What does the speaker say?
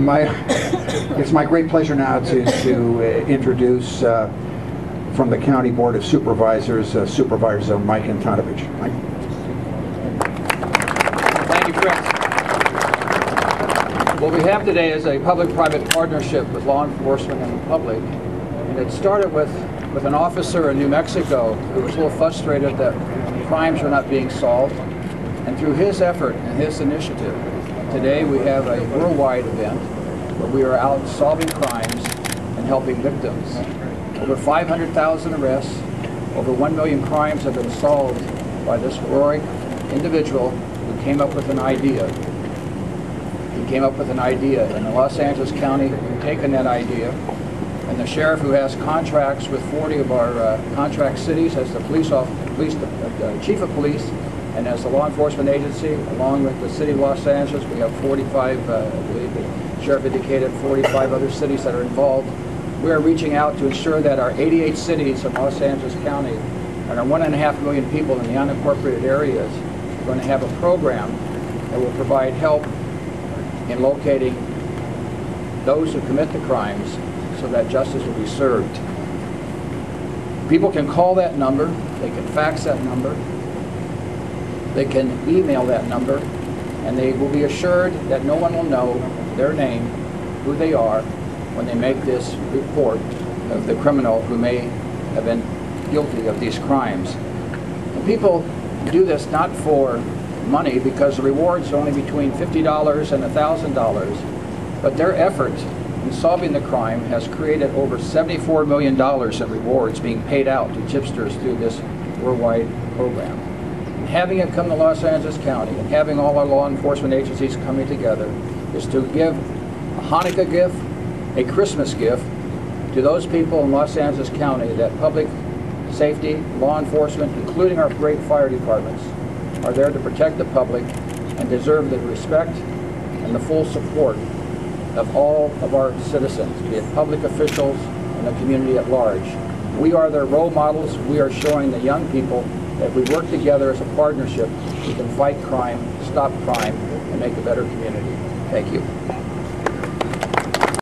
It's my great pleasure now to introduce from the County Board of Supervisors, Supervisor Mike Antonovich. Mike. Thank you, Chris. What we have today is a public-private partnership with law enforcement and the public, and it started with an officer in New Mexico who was a little frustrated that crimes were not being solved, and through his effort and his initiative, today we have a worldwide event where we are out solving crimes and helping victims. Over 500,000 arrests, over 1 million crimes have been solved by this heroic individual who came up with an idea. He came up with an idea, and in Los Angeles County, we've taken that idea, and the sheriff, who has contracts with 40 of our contract cities as the chief of police, and as the law enforcement agency, along with the City of Los Angeles, we have 45, I believe the sheriff indicated, 45 other cities that are involved. We are reaching out to ensure that our 88 cities in Los Angeles County and our 1.5 million people in the unincorporated areas are going to have a program that will provide help in locating those who commit the crimes so that justice will be served. People can call that number, they can fax that number, they can email that number, and they will be assured that no one will know their name, who they are, when they make this report of the criminal who may have been guilty of these crimes. And people do this not for money, because the rewards are only between $50 and $1,000, but their effort in solving the crime has created over $74 million in rewards being paid out to tipsters through this worldwide program. Having it come to Los Angeles County and having all our law enforcement agencies coming together is to give a Hanukkah gift, a Christmas gift to those people in Los Angeles County that public safety, law enforcement, including our great fire departments, are there to protect the public and deserve the respect and the full support of all of our citizens, be it public officials and the community at large. We are their role models. We are showing the young people that if we work together as a partnership, we can fight crime, stop crime, and make a better community. Thank you.